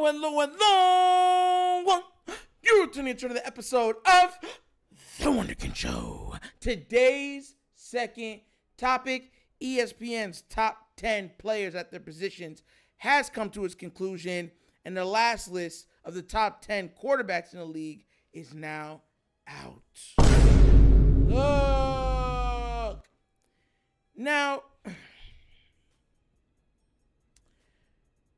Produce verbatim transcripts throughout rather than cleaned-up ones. Hello, hello, hello! You're tuning into another episode of The Wunderkind Show. Today's second topic, E S P N's top ten players at their positions, has come to its conclusion, and the last list of the top ten quarterbacks in the league is now out. Look! Now,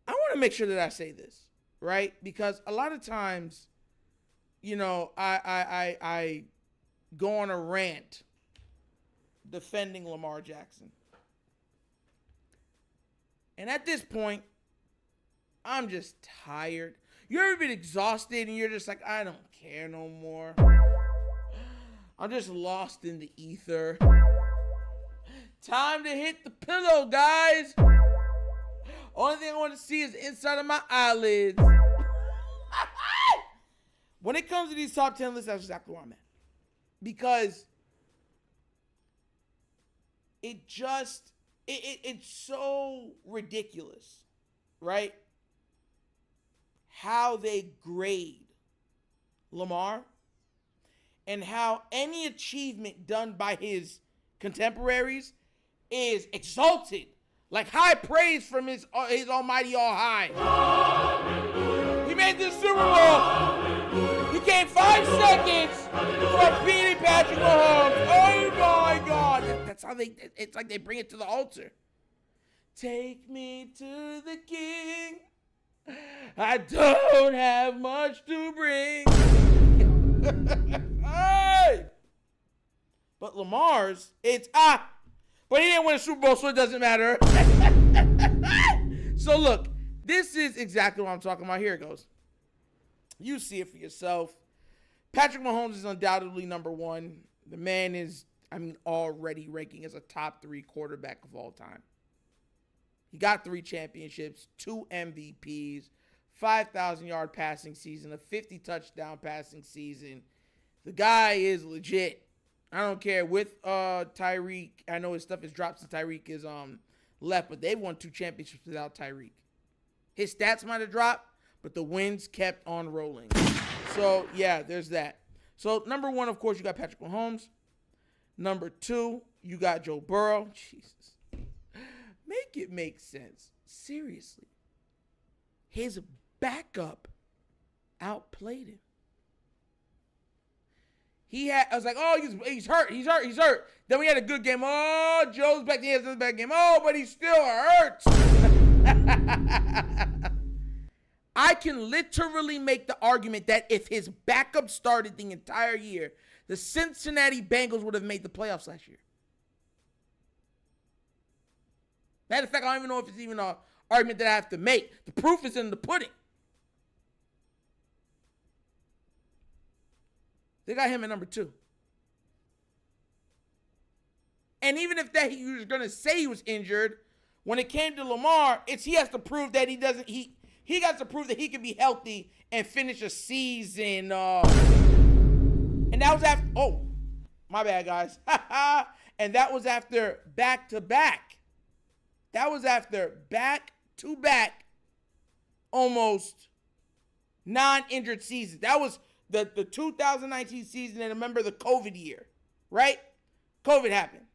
I want to make sure that I say this, right? Because a lot of times, you know, I, I, I, I go on a rant defending Lamar Jackson. And at this point, I'm just tired. You're a bit exhausted and you're just like, I don't care no more. I'm just lost in the ether. Time to hit the pillow, guys. Only thing I want to see is the inside of my eyelids. When it comes to these top ten lists, that's exactly where I'm at. Because it just, it, it, it's so ridiculous, right? How they grade Lamar and how any achievement done by his contemporaries is exalted. Like high praise from his uh, his almighty all high. Hallelujah. He made this Super Bowl. Hallelujah. He came five Hallelujah. seconds Hallelujah. from beating Patrick Mahomes. Oh my God. That's how they, it's like they bring it to the altar. Take me to the King. I don't have much to bring. Hey! But Lamar's, it's ah. But he didn't win a Super Bowl, so it doesn't matter. So look, this is exactly what I'm talking about. Here it goes. You see it for yourself. Patrick Mahomes is undoubtedly number one. The man is, I mean, already ranking as a top three quarterback of all time. He got three championships, two M V Ps, five thousand yard passing season, a fifty touchdown passing season. The guy is legit. I don't care with uh, Tyreek. I know his stuff is dropped since Tyreek is um, left, but they won two championships without Tyreek. His stats might have dropped, but the wins kept on rolling. So, yeah, there's that. So, number one, of course, you got Patrick Mahomes. Number two, you got Joe Burrow. Jesus. Make it make sense. Seriously. His backup outplayed him. He had, I was like, oh, he's, he's hurt, he's hurt, he's hurt. Then we had a good game. Oh, Joe's back, he has another bad game. Oh, but he still hurts. I can literally make the argument that if his backup started the entire year, the Cincinnati Bengals would have made the playoffs last year. Matter of fact, I don't even know if it's even an argument that I have to make. The proof is in the pudding. They got him at number two. And even if that he was going to say he was injured, when it came to Lamar, it's he has to prove that he doesn't, he, he got to prove that he can be healthy and finish a season. Uh, and that was after, oh, my bad, guys. And that was after back-to-back. That was after back-to-back almost non-injured seasons. That was The, the two thousand nineteen season, and remember the COVID year, right? COVID happened.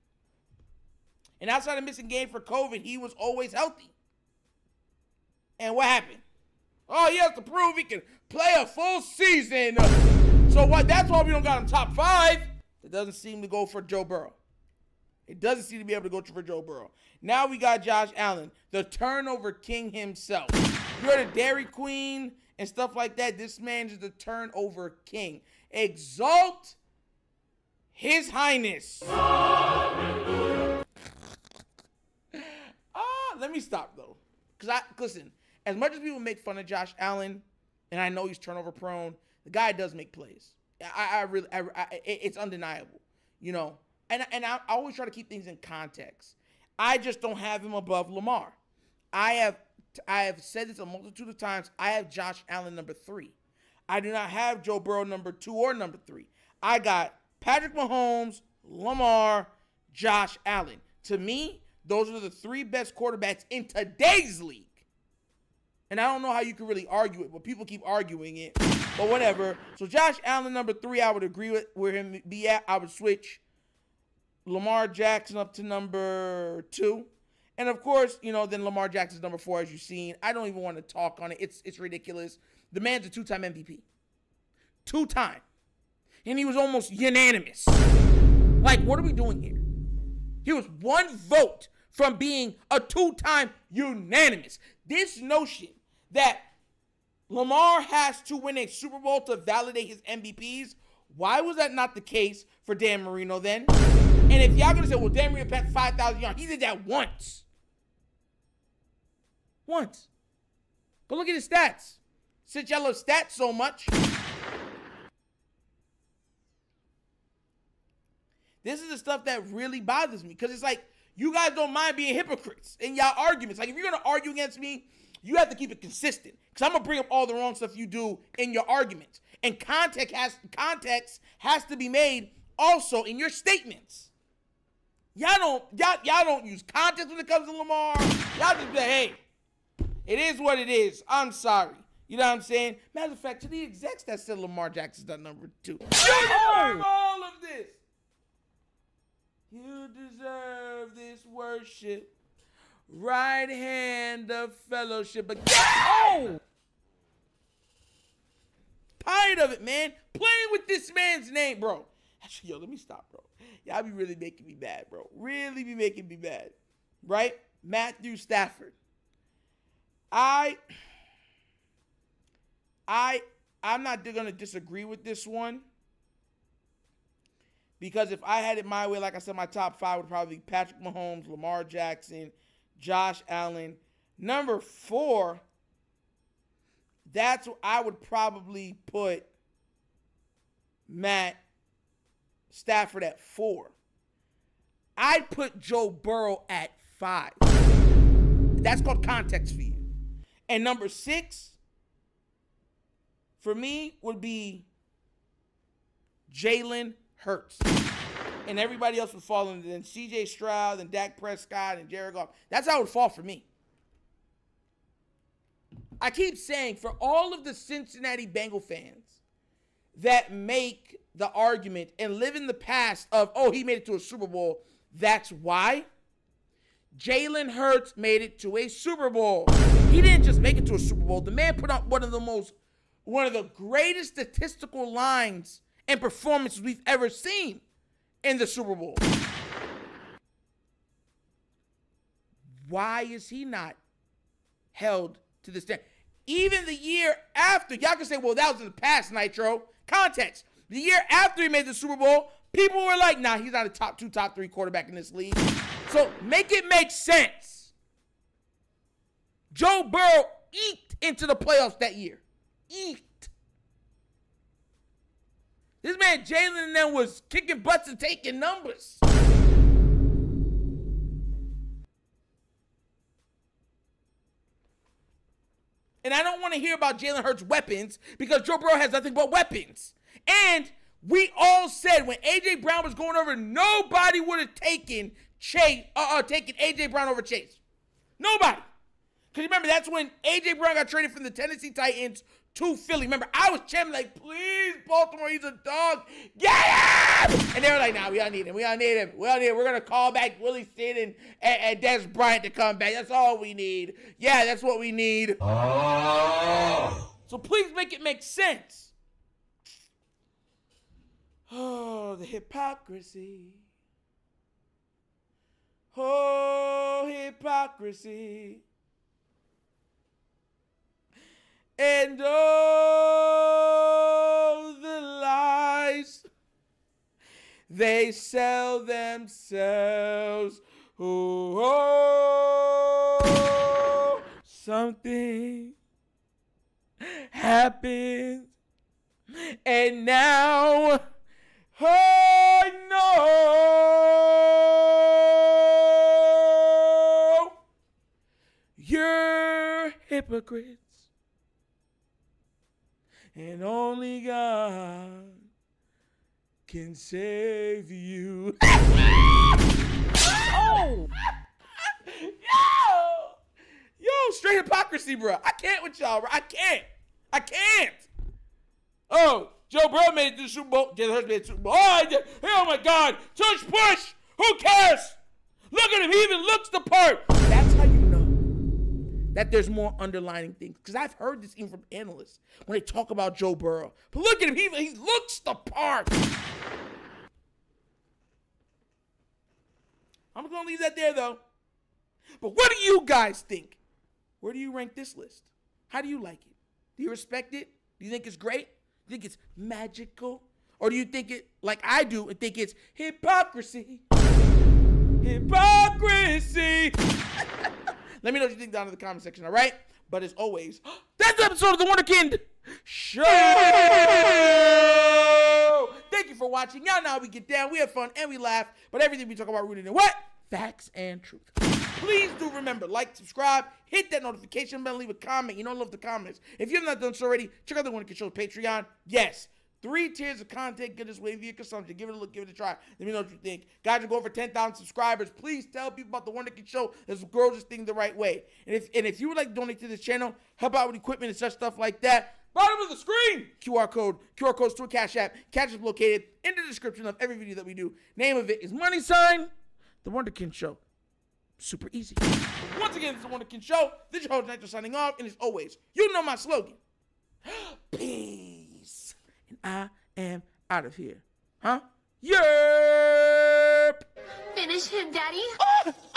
And outside of missing game for COVID, he was always healthy. And what happened? Oh, he has to prove he can play a full season. So what? That's why we don't got him top five. It doesn't seem to go for Joe Burrow. It doesn't seem to be able to go for Joe Burrow. Now we got Josh Allen, the turnover king himself. You're the Dairy Queen and stuff like that. This man is the turnover king. Exalt his highness. Ah, uh, let me stop though, cause I listen. As much as people make fun of Josh Allen, and I know he's turnover prone, the guy does make plays. I, I really, I, I, it's undeniable, you know. And and I, I always try to keep things in context. I just don't have him above Lamar. I have. I have said this a multitude of times. I have Josh Allen number three. I do not have Joe Burrow number two or number three. I got Patrick Mahomes, Lamar, Josh Allen. To me, those are the three best quarterbacks in today's league. and I don't know how you can really argue it, but people keep arguing it, but whatever. So Josh Allen, number three, I would agree with where him be at. I would switch Lamar Jackson up to number two. And, of course, you know, then Lamar Jackson's number four, as you've seen. I don't even want to talk on it. It's it's ridiculous. The man's a two-time M V P. Two-time. And he was almost unanimous. Like, what are we doing here? He was one vote from being a two-time unanimous. This notion that Lamar has to win a Super Bowl to validate his M V Ps, why was that not the case for Dan Marino then? And if y'all going to say, well, Dan Marino passed five thousand yards, he did that once. Once. But look at his stats. Since y'all love stats so much. This is the stuff that really bothers me. Because it's like, you guys don't mind being hypocrites in y'all arguments. Like, if you're going to argue against me, you have to keep it consistent. Because I'm going to bring up all the wrong stuff you do in your arguments. And context has, context has to be made also in your statements. Y'all don't, y'all, y'all don't use context when it comes to Lamar. Y'all just be like, hey, it is what it is. I'm sorry. You know what I'm saying? Matter of fact, to the execs that said Lamar Jackson's done number two. You deserve all of this. You deserve this worship. Right hand of fellowship. But get home. Tired of it, man. Playing with this man's name, bro. Actually, yo, let me stop, bro. Y'all be really making me bad, bro. Really be making me bad. Right? Matthew Stafford. I... I, I'm not going to disagree with this one, because if I had it my way, like I said, my top five would probably be Patrick Mahomes, Lamar Jackson, Josh Allen. Number four, that's what I would probably put Matt Stafford at four. I'd put Joe Burrow at five. That's called context for you. And number six, for me, would be Jalen Hurts. And everybody else would fall into then C J Stroud and Dak Prescott and Jared Goff. That's how it would fall for me. I keep saying, for all of the Cincinnati Bengal fans that make the argument and live in the past of, oh, he made it to a Super Bowl, that's why. Jalen Hurts made it to a Super Bowl. He didn't just make it to a Super Bowl. The man put up one of the most one of the greatest statistical lines and performances we've ever seen in the Super Bowl. Why is he not held to the standard? Even the year after, y'all can say, well, that was in the past, Nitro. Context. The year after he made the Super Bowl, people were like, nah, he's not a top two, top three quarterback in this league. So make it make sense. Joe Burrow eked into the playoffs that year. Eat. This man Jalen and them was kicking butts and taking numbers. And I don't want to hear about Jalen Hurts' weapons, because Joe Burrow has nothing but weapons. And we all said when A J Brown was going over, nobody would have taken Chase, uh, uh, taken A J Brown over Chase. Nobody. Because remember, that's when A J Brown got traded from the Tennessee Titans to Philly. Remember, I was chanting like, please, Baltimore, he's a dog. Get him! And they were like, nah, we don't need him. We don't need him. We don't need him. We're going to call back Willie Snead and, and, and Des Bryant to come back. That's all we need. Yeah, that's what we need. Oh. So please make it make sense. Oh, the hypocrisy. Oh, hypocrisy. And oh, the lies they sell themselves. Ooh, oh, something happened, and now I know you're hypocrite. And only God can save you. Oh! Yo! Yo, is straight hypocrisy, bro. I can't with y'all, bro. I can't. I can't. Oh, Joe Burrow made it to the Super Bowl. Jalen Hurts made it to the Super Bowl. Oh, oh my God. Tush push. Who cares? Look at him. He even looks the part. That's how you know that there's more underlying things. Because I've heard this even from analysts when they talk about Joe Burrow. But look at him. He, he looks the part. I'm going to leave that there, though. But what do you guys think? Where do you rank this list? How do you like it? Do you respect it? Do you think it's great? Do you think it's magical? Or do you think it, like I do, and think it's hypocrisy? Hypocrisy! Let me know what you think down in the comment section, all right? But as always, that's the episode of The Wunderkind Show! Thank you for watching. Y'all know how we get down. We have fun and we laugh. But everything we talk about rooted in what? Facts and truth. Please do remember, like, subscribe, hit that notification bell, leave a comment. You don't love the comments. If you have not done so already, check out The Wunderkind Show's Patreon. Yes, three tiers of content, get this way via consumption. Give it a look, give it a try. Let me know what you think. Guys, we're going for ten thousand subscribers. Please tell people about The Wunderkind Show. Let's grow this thing the right way. And if, and if you would like to donate to this channel, help out with equipment and such stuff like that, bottom of the screen, Q R code. Q R codes to a Cash App. Cash is located in the description of every video that we do. Name of it is Money Sign, The Wunderkind Show. Super easy. Once again, this is The Wunderkind Show. This is your host, Nitro, signing off. And as always, you know my slogan. Peace. And I am out of here. Huh? Yerp! Finish him, Daddy. Oh!